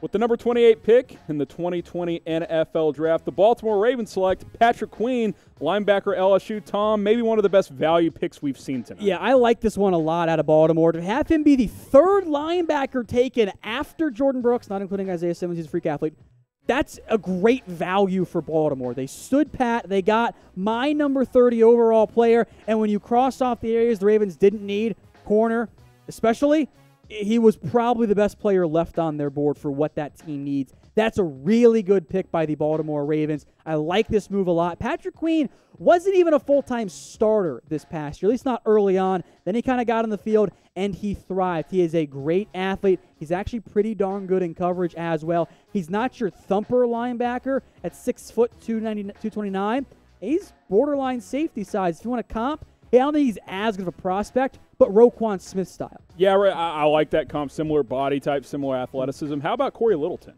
With the number 28 pick in the 2020 NFL Draft, the Baltimore Ravens select Patrick Queen, linebacker LSU. Tom, maybe one of the best value picks we've seen tonight. Yeah, I like this one a lot out of Baltimore. To have him be the third linebacker taken after Jordan Brooks, not including Isaiah Simmons, he's a freak athlete, that's a great value for Baltimore. They stood pat. They got my number 30 overall player, and when you cross off the areas the Ravens didn't need, corner especially, he was probably the best player left on their board for what that team needs. That's a really good pick by the Baltimore Ravens. I like this move a lot. Patrick Queen wasn't even a full-time starter this past year, at least not early on. Then he kind of got on the field, and he thrived. He is a great athlete. He's actually pretty darn good in coverage as well. He's not your thumper linebacker at 6 foot 229. He's borderline safety size. If you want to comp, I don't think he's as good of a prospect, but Roquan Smith style. Yeah, right. I like that comp. Similar body type, similar athleticism. How about Corey Littleton?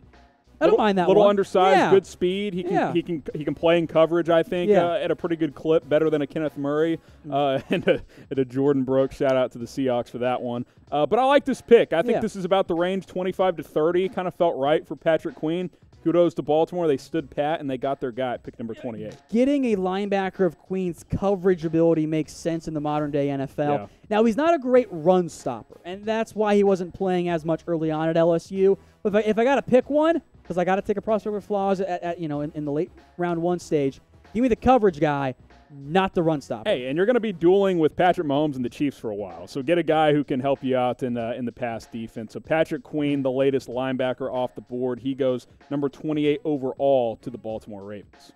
I don't mind that. Little one. Undersized, yeah. Good speed. He can play in coverage, I think, at a pretty good clip, better than a Kenneth Murray and a Jordan Brooks. Shout out to the Seahawks for that one. But I like this pick. I think this is about the range, 25 to 30. Kind of felt right for Patrick Queen. Kudos to Baltimore. They stood pat, and they got their guy at pick number 28. Getting a linebacker of Queen's coverage ability makes sense in the modern-day NFL. Yeah. Now, he's not a great run stopper, and that's why he wasn't playing as much early on at LSU. But if I got to pick one, because I got to take a prospect with flaws in the late round one stage, give me the coverage guy, not the run stopper. Hey, and you're going to be dueling with Patrick Mahomes and the Chiefs for a while, so get a guy who can help you out in the pass defense. So Patrick Queen, the latest linebacker off the board, he goes number 28 overall to the Baltimore Ravens.